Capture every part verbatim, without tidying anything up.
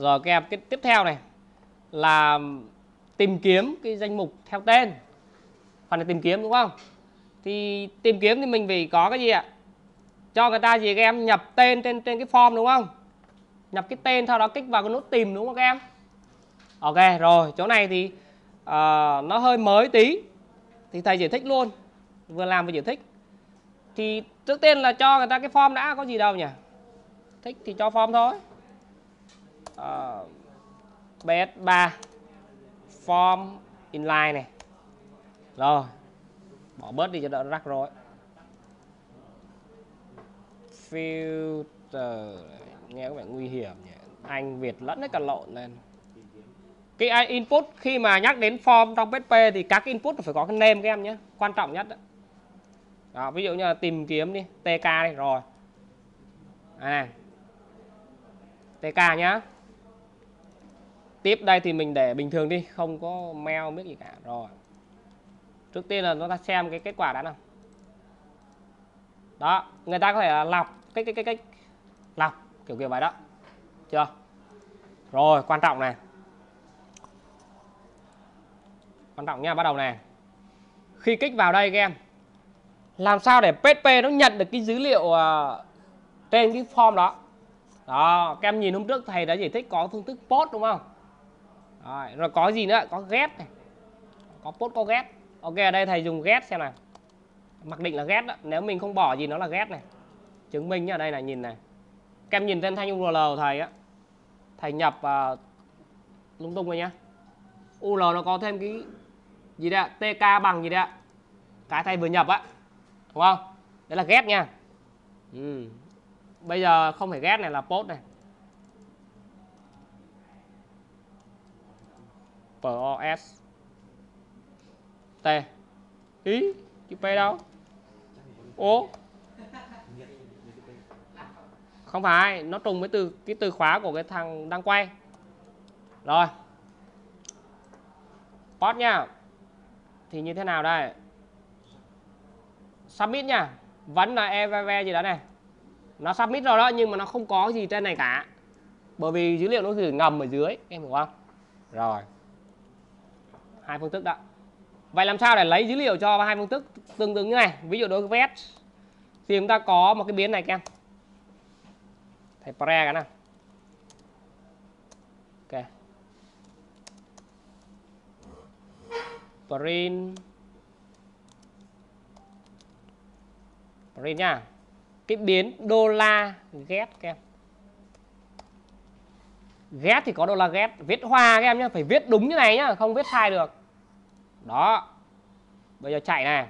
Rồi các em cái tiếp theo này là tìm kiếm cái danh mục theo tên. Phần này tìm kiếm đúng không? Thì tìm kiếm thì mình phải có cái gì ạ? Cho người ta gì các em nhập tên trên trên cái form đúng không? Nhập cái tên sau đó kích vào cái nút tìm đúng không các em? Ok rồi, chỗ này thì uh, nó hơi mới tí thì thầy giải thích luôn, vừa làm vừa giải thích. Thì trước tiên là cho người ta cái form đã có gì đâu nhỉ? Thích thì cho form thôi. Uh, pê ét ba form inline này. Rồi. Bỏ bớt đi cho đỡ rắc rối. Filter nghe có vẻ nguy hiểm nhỉ. Anh Việt lẫn hết cả lộn lên. Cái input khi mà nhắc đến form trong pê ét pê thì các input phải có cái name các em nhé, quan trọng nhất đó. Đó, ví dụ như là tìm kiếm đi, tê ca đi rồi. À, tê ca nhá. Tiếp đây thì mình để bình thường đi, không có mail biết gì cả rồi. Trước tiên là nó ta xem cái kết quả đã nào. Đó, người ta có thể lọc cái cái cái cái lọc kiểu kiểu vậy đó. Chưa? Rồi, quan trọng này. Quan trọng nha, bắt đầu này. Khi kích vào đây các em, làm sao để pê ét pê nó nhận được cái dữ liệu uh, trên cái form đó. Đó, các em nhìn hôm trước thầy đã giải thích có phương thức post đúng không? Rồi, rồi có gì nữa? Có get này. Có post, có get. Ok, ở đây thầy dùng get xem nào. Mặc định là get đó. Nếu mình không bỏ gì nó là get này. Chứng minh nhá, ở đây là nhìn này. Các em nhìn tên thanh u rờ lờ của thầy á. Thầy nhập uh, lung tung rồi nhá. u rờ nó có thêm cái gì đấy, tê ca bằng gì đấy. Cái thầy vừa nhập á. Đúng không? Đấy là get nha. Ừ. Bây giờ không phải get này là post này. pê ô ét T. Ý, chữ P đâu? Ố. Không phải, nó trùng với từ cái từ khóa của cái thằng đang quay. Rồi. Post nha. Thì như thế nào đây? Submit nha. Vẫn là e vê vê gì đó này. Nó submit rồi đó nhưng mà nó không có gì trên này cả. Bởi vì dữ liệu nó gửi ngầm ở dưới, em hiểu không? Rồi. Hai phương thức đó. Vậy làm sao để lấy dữ liệu cho hai phương thức tương tự như này? Ví dụ đối với vê e tê thì chúng ta có một cái biến này các em. Thầy pre cái nào. Ok. Print Print nha. Cái biến đô la get các em. Get thì có đô la get, viết hoa các em nhé, phải viết đúng như này nhá, không viết sai được. Đó. Bây giờ chạy này.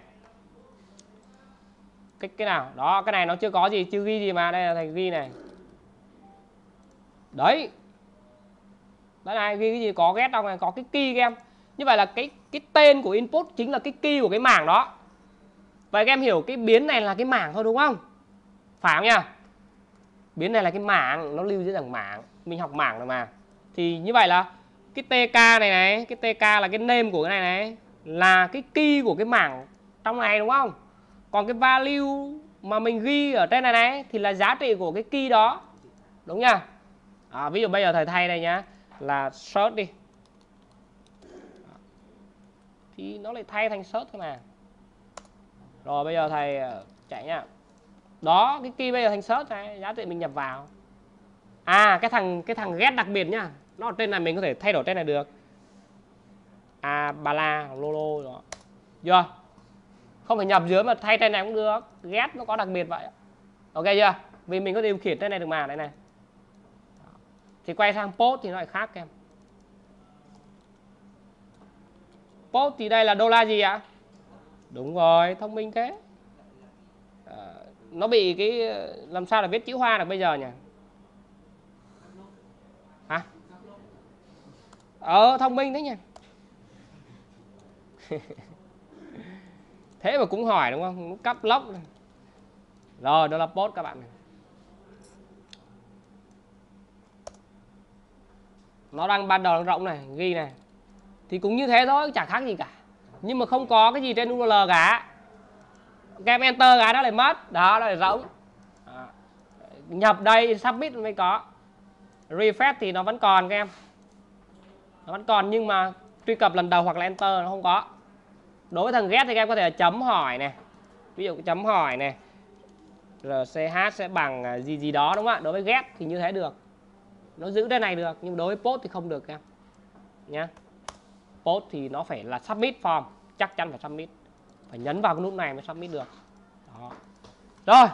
Cái cái nào? Đó, cái này nó chưa có gì, chưa ghi gì mà đây là thầy ghi này. Đấy. Đấy này, ghi cái gì có get đâu này, có cái key các em. Như vậy là cái cái tên của input chính là cái key của cái mảng đó. Vậy các em hiểu cái biến này là cái mảng thôi đúng không? Phải không nha? Biến này là cái mảng, nó lưu dưới dạng mảng. Mình học mảng rồi mà. Thì như vậy là cái tê ca này này, cái tê ca là cái name của cái này này, là cái key của cái mảng trong này đúng không? Còn cái value mà mình ghi ở trên này này thì là giá trị của cái key đó. Đúng nha? À, ví dụ bây giờ thầy thay này nhá, là search đi. Thì nó lại thay thành search thôi mà. Rồi bây giờ thầy chạy nhá. Đó, cái key bây giờ thành search này, giá trị mình nhập vào. À, cái thằng cái thằng get đặc biệt nhá. Nó ở trên này mình có thể thay đổi trên này được. À, bà la, lolo đó. Chưa? Không phải nhập dưới mà thay trên này cũng được. Get nó có đặc biệt vậy. Ok chưa? Vì mình có điều khiển trên này được mà, đây này. Thì quay sang post thì nó lại khác em. Post thì đây là đô la gì ạ? Đúng rồi, thông minh thế. À, nó bị cái làm sao để viết chữ hoa được bây giờ nhỉ? Hả? Ờ, thông minh thế nhỉ. Thế mà cũng hỏi đúng không? Cắp lóc. Rồi, đó là post các bạn này. Nó đang ban đầu rộng này, ghi này. Thì cũng như thế thôi, chả khác gì cả. Nhưng mà không có cái gì trên u rờ lờ cả. Các em enter cái đó lại mất. Đó, nó lại rỗng. Nhập đây submit mới có. refresh thì nó vẫn còn các em, nó vẫn còn, nhưng mà truy cập lần đầu hoặc là enter nó không có. Đối với thằng get thì các em có thể là chấm hỏi này, ví dụ chấm hỏi này rch sẽ bằng gì gì đó, đúng không ạ? Đối với get thì như thế được, nó giữ cái này được, nhưng đối với post thì không được các em nhá. Post thì nó phải là submit form, chắc chắn phải submit, phải nhấn vào cái nút này mới submit được. Đó. Rồi,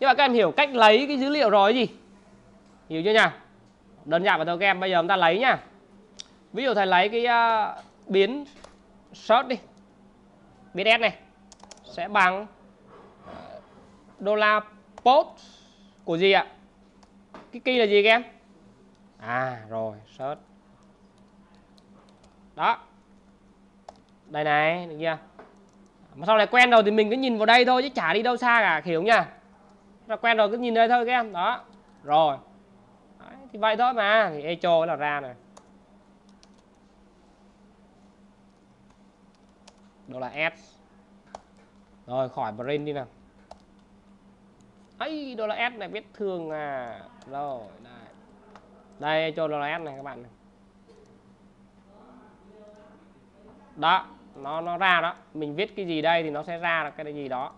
như vậy các em hiểu cách lấy cái dữ liệu rồi gì, hiểu chưa nhỉ? Đơn giản mà thôi các em. Bây giờ chúng ta lấy nhá, ví dụ thầy lấy cái uh, biến search đi, biến s này sẽ bằng uh, đô la post của gì ạ? Cái key là gì các em? À rồi, search đó, đây này, được chưa? Mà sau này quen rồi thì mình cứ nhìn vào đây thôi chứ chả đi đâu xa cả, hiểu nha. Là quen rồi cứ nhìn đây thôi các em. Đó. Rồi. Đấy, thì vậy thôi mà, thì echo là ra này. Đó là S. Rồi khỏi brain đi nào. Ấy, đó là S này biết thương à. Rồi, đây. Đây echo đó là S này các bạn này. Đó. Nó, nó ra đó, mình viết cái gì đây thì nó sẽ ra là cái gì đó,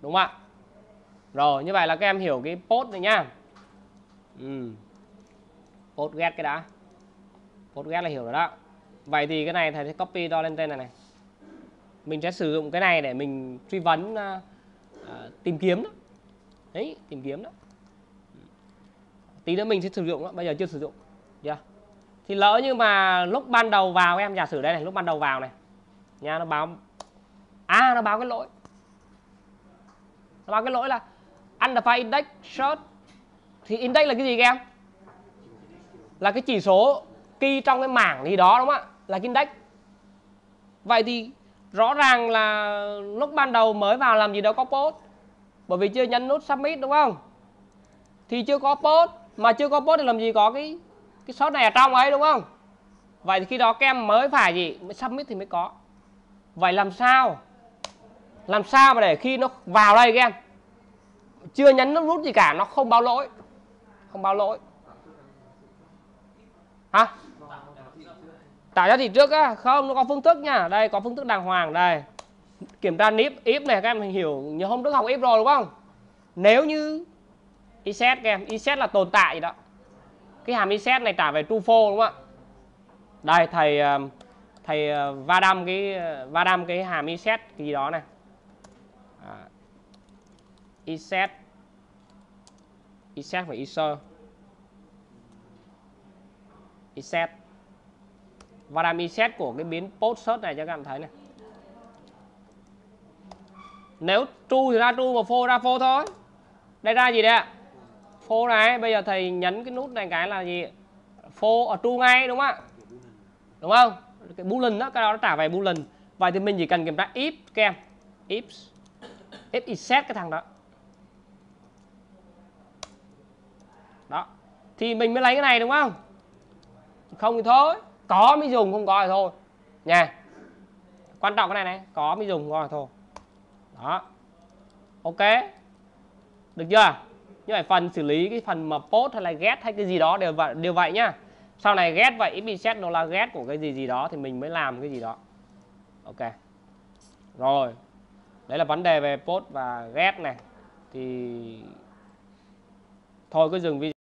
đúng không ạ? Rồi, như vậy là các em hiểu cái post này nhá. ừ. Post get cái đã, post get là hiểu rồi đó. Vậy thì cái này thầy sẽ copy to lên tên này này. Mình sẽ sử dụng cái này để mình truy vấn, uh, uh, tìm kiếm đó. Đấy, tìm kiếm đó. Tí nữa mình sẽ sử dụng đó, bây giờ chưa sử dụng yeah. Thì lỡ như mà lúc ban đầu vào em, giả sử đây này, lúc ban đầu vào này nha, nó báo à nó báo cái lỗi, nó báo cái lỗi là undefined index search. Thì index là cái gì các em? Là cái chỉ số key trong cái mảng gì đó, đúng không ạ? Là cái index. Vậy thì rõ ràng là lúc ban đầu mới vào làm gì đâu có post, bởi vì chưa nhấn nút submit, đúng không? Thì chưa có post, mà chưa có post thì làm gì có cái cái search này ở trong ấy, đúng không? Vậy thì khi đó các em mới phải gì, mới submit thì mới có. Vậy làm sao? Làm sao mà để khi nó vào đây các em chưa nhấn nút nút gì cả, nó không báo lỗi. Không báo lỗi. Hả? Tạo giá trị trước á? Không, nó có phương thức nha. Đây có phương thức đàng hoàng đây. Kiểm tra if, if này các em hiểu, như hôm trước học if rồi đúng không? Nếu như iset các em, iset là tồn tại gì đó. Cái hàm iset này trả về true false, đúng không ạ? Đây thầy thầy va đâm cái va đâm cái hàm iset cái gì đó này, à, iset iset và iser iset va đâm iset của cái biến post search này cho các bạn thấy này. Nếu true thì ra true và false ra false thôi. Đây ra gì đây ạ? False này. Bây giờ thầy nhấn cái nút này cái là gì? False ở true ngay, đúng không ạ? Đúng không? Cái boolean đó, cái đó nó trả về boolean. Vậy thì mình chỉ cần kiểm tra if các em, if if iset cái thằng đó. Đó. Thì mình mới lấy cái này, đúng không? Không thì thôi, có mới dùng, không có thì thôi. Nha. Quan trọng cái này này, có mới dùng, không có thì thôi. Đó. Ok. Được chưa? Như vậy phần xử lý cái phần mà post hay là get hay cái gì đó đều vậy, đều vậy nhá. Sau này get và if iset nó là get của cái gì gì đó thì mình mới làm cái gì đó. Ok. Rồi. Đấy là vấn đề về post và get này. Thì thôi cứ dừng video.